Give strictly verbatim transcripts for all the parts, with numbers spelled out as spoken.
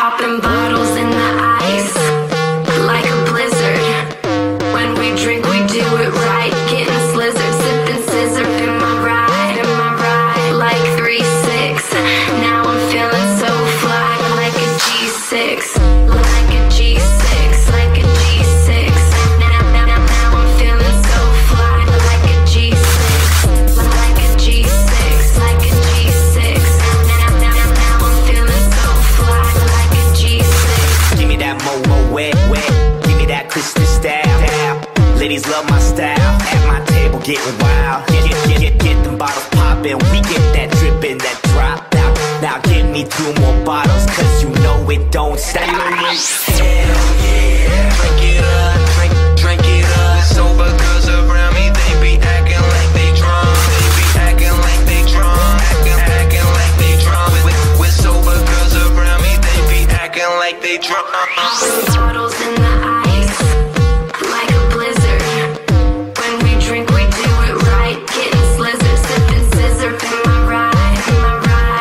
popping bottles in the ice like a blizzard. When we drink, we do it right. Getting slizzard, sipping scissor in my ride, in my ride. Like three six, now I'm feeling so fly. Like a G six, like a G six, like a G six. Now, now, now, now I'm feeling so fly. Like a G six, like a G six, like a G six. Now, now, now, now I'm feeling so fly. Like a G six. Give me that mo-mo wet, wet. Give me that Christian style. Ladies love my style. At my table getting wild. Get, get, get, get, get them bottles poppin'. We get that drippin', that drop out. Now give me two more bottles, cause you know it don't stop. Hell yeah, drink it up, drink, drink it up. Sober girls around me, they be acting like they drunk. They be acting like they drunk, acting, acting like they drunk. With, with sober girls around me, they be acting like they drunk. Bottles in the ice like a blizzard. When we drink, we do it right. Getting slizzard, sipping scissor. In my ride, in my ride. Like three six,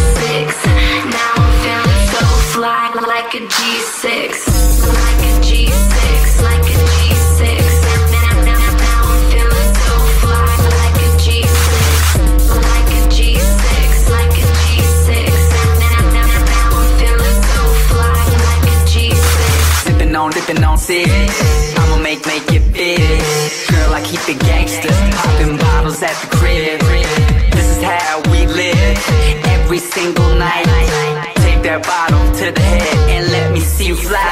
now I'm feeling so fly. Like a G six, like a G six, like a G six. Now, now, now, now I'm feeling so fly. Like a G six, like a G six, like a G six. Now, now, now, now I'm feeling so fly. Like a G six. Sipping on, dipping on six. I'ma make, make it big. Girl, I keep it gangsters. Popping bottles at the crib. This is how we live. Every single night. Take that bottle to the head and let me see you fly. Hell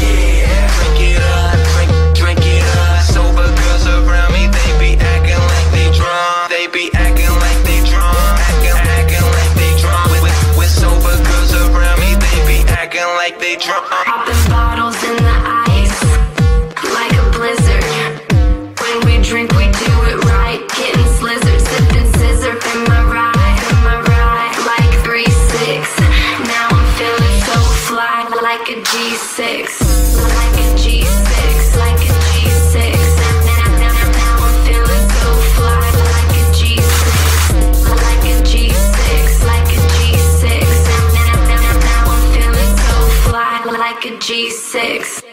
yeah, drink it up, drink, drink it up. Sober girls around me, they be acting like they drunk. They be acting like they drunk, acting, acting like they drunk. With, with sober girls around me, they be acting like they drunk. Popping bottles in the ice like a blizzard. When we drink, we do it right. Getting slizzard, sipping scissor. In my ride, in my ride. Like three six, now I'm feeling so fly. Like a G six, like a G six, like a G six. Now, now, now, now I'm feeling so fly. Like a G six, like a G six, like a G six. Now, now, now, now I'm feeling so fly. Like a G six.